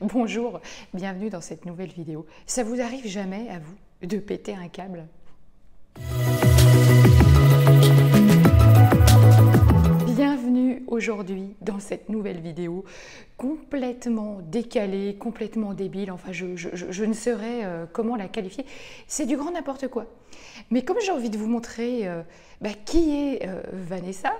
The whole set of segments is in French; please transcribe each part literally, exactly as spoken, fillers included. Bonjour, bienvenue dans cette nouvelle vidéo. Ça vous arrive jamais à vous de péter un câble ? Bienvenue aujourd'hui dans cette nouvelle vidéo complètement décalée, complètement débile, enfin je, je, je ne saurais euh, comment la qualifier, c'est du grand n'importe quoi. Mais comme j'ai envie de vous montrer euh, bah, qui est euh, Vanessa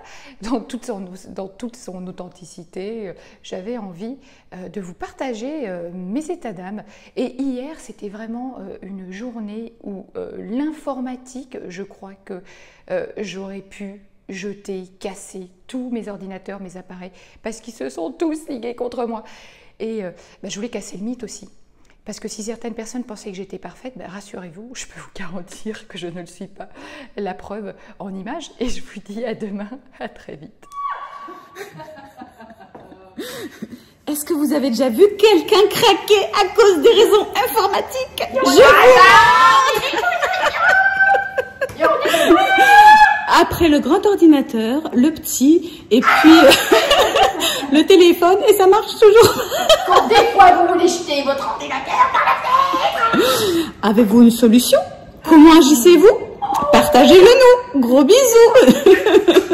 dans toute son, dans toute son authenticité, euh, j'avais envie euh, de vous partager euh, mes états d'âme. Et hier, c'était vraiment euh, une journée où euh, l'informatique, je crois que euh, j'aurais pu jeter, casser tous mes ordinateurs, mes appareils, parce qu'ils se sont tous ligués contre moi. Et euh, bah, je voulais casser le mythe aussi. Parce que si certaines personnes pensaient que j'étais parfaite, bah, rassurez-vous, je peux vous garantir que je ne le suis pas. La preuve en images. Et je vous dis à demain, à très vite. Est-ce que vous avez déjà vu quelqu'un craquer à cause des raisons informatiques? Je vous... Après le grand ordinateur, le petit, et puis euh, le téléphone, et ça marche toujours. Quand des fois vous voulez jeter votre ordinateur dans la tête. Avez-vous une solution? Comment agissez-vous? Partagez-le nous. Gros bisous.